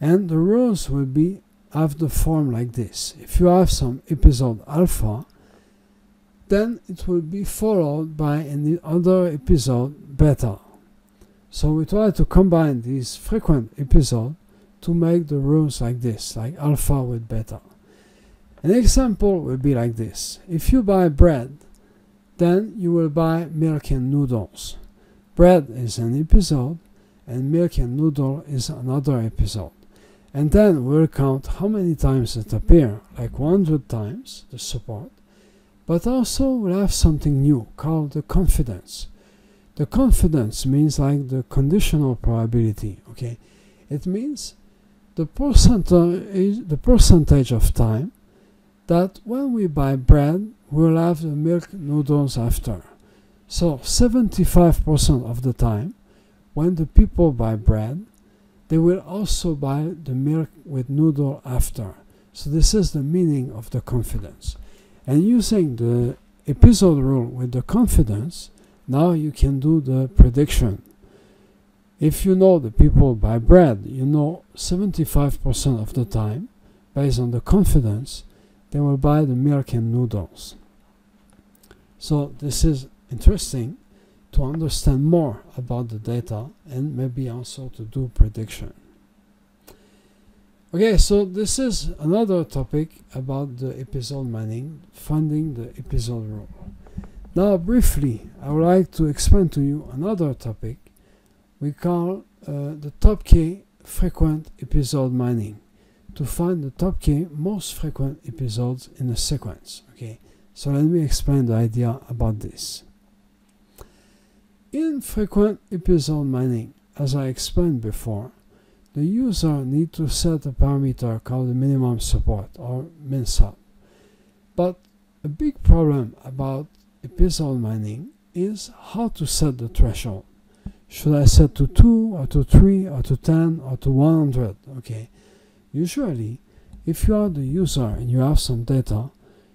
and the rules will be of the form like this. If you have some episode alpha, then it will be followed by another episode beta. So we try to combine these frequent episodes to make the rules like this, like alpha with beta. An example will be like this. If you buy bread, then you will buy milk and noodles. Bread is an episode, and milk and noodle is another episode. And then we'll count how many times it appears, like 100 times, the support. But also we'll have something new called the confidence. The confidence means like the conditional probability. Okay, it means the percentage of time that when we buy bread, we'll have the milk noodles after. So 75% of the time, when the people buy bread, they will also buy the milk with noodle after. So this is the meaning of the confidence. And using the episode rule with the confidence, now you can do the prediction. If you know the people buy bread, you know 75% of the time, based on the confidence, they will buy the milk and noodles. So this is interesting to understand more about the data and maybe also to do prediction. Okay, so this is another topic about the episode mining, finding the episode rule. Now briefly, I would like to explain to you another topic we call the top K frequent episode mining, to find the top K most frequent episodes in a sequence. Okay, so let me explain the idea about this. In frequent episode mining, as I explained before, the user needs to set a parameter called the minimum support or min sub. But a big problem about episode mining is how to set the threshold. Should I set to 2 or to 3 or to 10 or to 100? Okay. Usually, if you are the user and you have some data,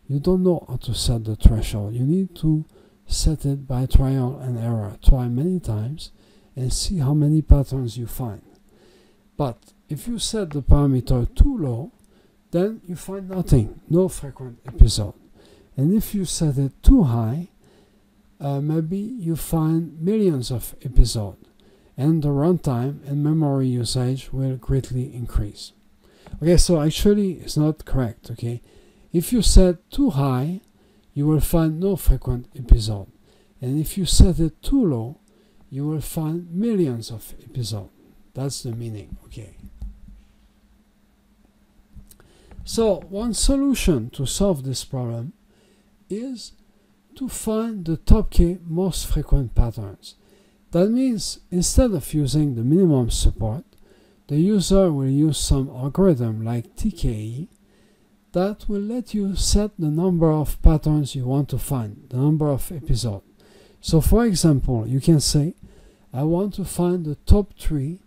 you don't know how to set the threshold. You need to set it by trial and error. Try many times and see how many patterns you find. But if you set the parameter too low, then you find nothing, no frequent episode. And if you set it too high, maybe you find millions of episodes, and the runtime and memory usage will greatly increase. Okay, so actually it's not correct. Okay, if you set too high, you will find no frequent episode, and if you set it too low, you will find millions of episodes. That's the meaning. Okay. So one solution to solve this problem is to find the top K most frequent patterns. That means instead of using the minimum support, the user will use some algorithm like TKE that will let you set the number of patterns you want to find, the number of episodes. So for example, you can say, I want to find the top 3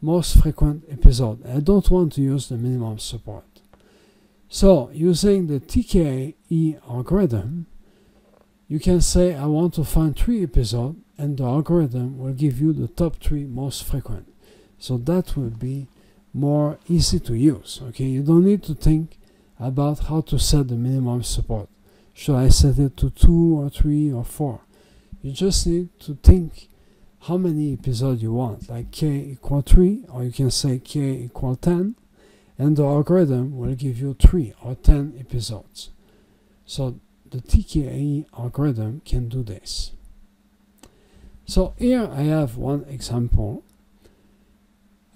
most frequent episode. I don't want to use the minimum support. So using the TKE algorithm, you can say I want to find 3 episodes, and the algorithm will give you the top 3 most frequent. So that will be more easy to use. Okay, you don't need to think about how to set the minimum support. Should I set it to 2 or 3 or 4? You just need to think how many episodes you want, like k equal 3, or you can say k equal 10, and the algorithm will give you 3 or 10 episodes. So the TKE algorithm can do this. So here I have one example.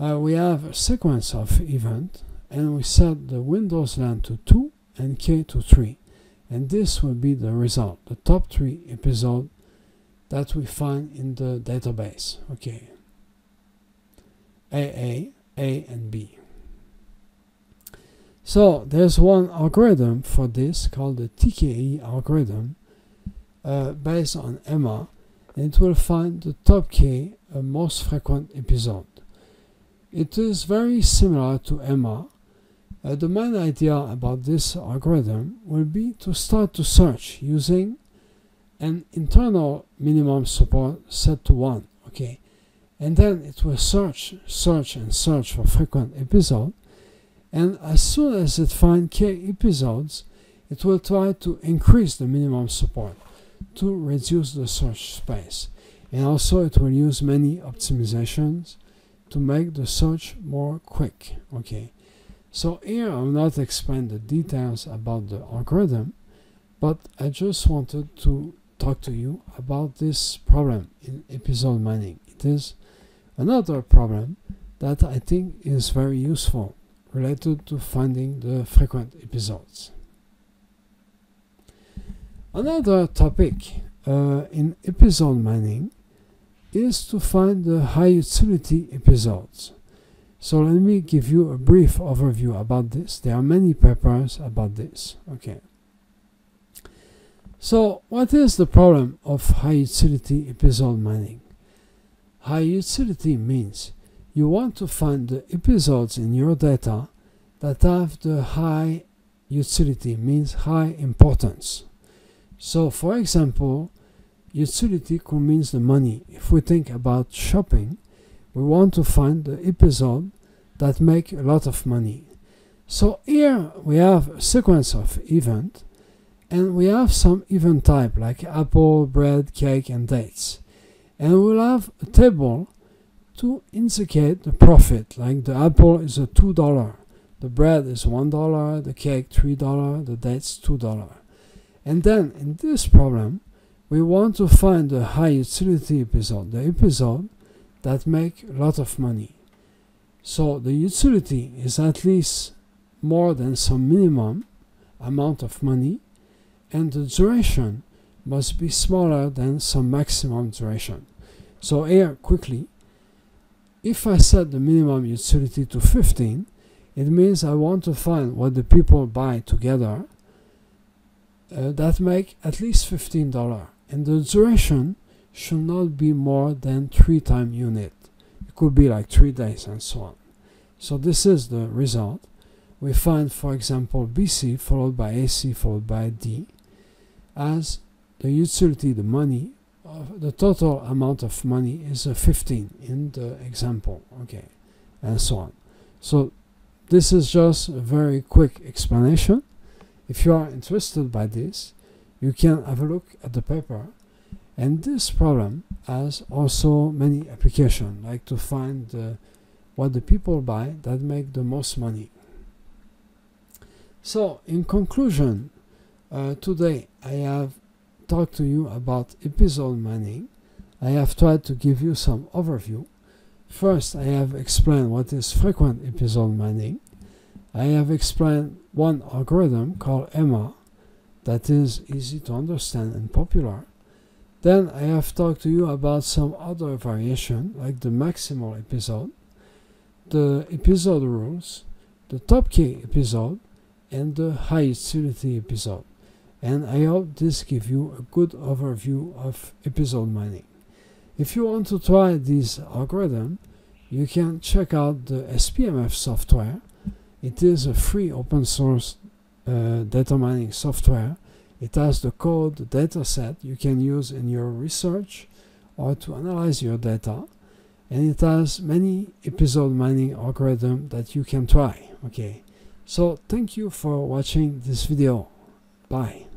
We have a sequence of events, and we set the Windows LAN to 2 and k to 3, and this will be the result, the top 3 episodes that we find in the database. Okay, A and B. So there's one algorithm for this called the TKE algorithm, based on EMMA, and it will find the top K most frequent episode. It is very similar to EMMA. The main idea about this algorithm will be to start to search using an internal minimum support set to 1, okay, and then it will search for frequent episode, and as soon as it finds k episodes, it will try to increase the minimum support to reduce the search space, and also it will use many optimizations to make the search more quick, okay. So here I will not explain the details about the algorithm, but I just wanted to talk to you about this problem in episode mining. It is another problem that I think is very useful related to finding the frequent episodes. Another topic in episode mining is to find the high utility episodes. So let me give you a brief overview about this. There are many papers about this, okay. So what is the problem of high utility episode mining? High utility means you want to find the episodes in your data that have the high utility, means high importance. So, for example, utility could mean the money. If we think about shopping, we want to find the episode that make a lot of money. So here we have a sequence of events, and we have some event type like apple, bread, cake, and dates. And we'll have a table to indicate the profit, like the apple is a $2, the bread is $1, the cake $3, the dates $2. And then in this problem, we want to find the high utility episode, the episode that make a lot of money. So the utility is at least more than some minimum amount of money, and the duration must be smaller than some maximum duration. So here, quickly, if I set the minimum utility to 15, it means I want to find what the people buy together that make at least $15, and the duration should not be more than 3 time unit. It could be like 3 days and so on. So this is the result. We find, for example, BC followed by AC followed by D as the utility, the money, the total amount of money is 15 in the example, okay, and so on. So this is just a very quick explanation. If you are interested by this, you can have a look at the paper. And this problem has also many applications, like to find what the people buy that make the most money. So, in conclusion, today I have talked to you about episode mining. I have tried to give you some overview. First, I have explained what is frequent episode mining. I have explained one algorithm called EMMA that is easy to understand and popular. Then I have talked to you about some other variation, like the maximal episode, the episode rules, the top K episode, and the high utility episode. And I hope this gives you a good overview of episode mining. If you want to try this algorithm, you can check out the SPMF software. It is a free open source data mining software. It has the code, the dataset you can use in your research or to analyze your data, and it has many episode mining algorithms that you can try, okay. So thank you for watching this video. Bye.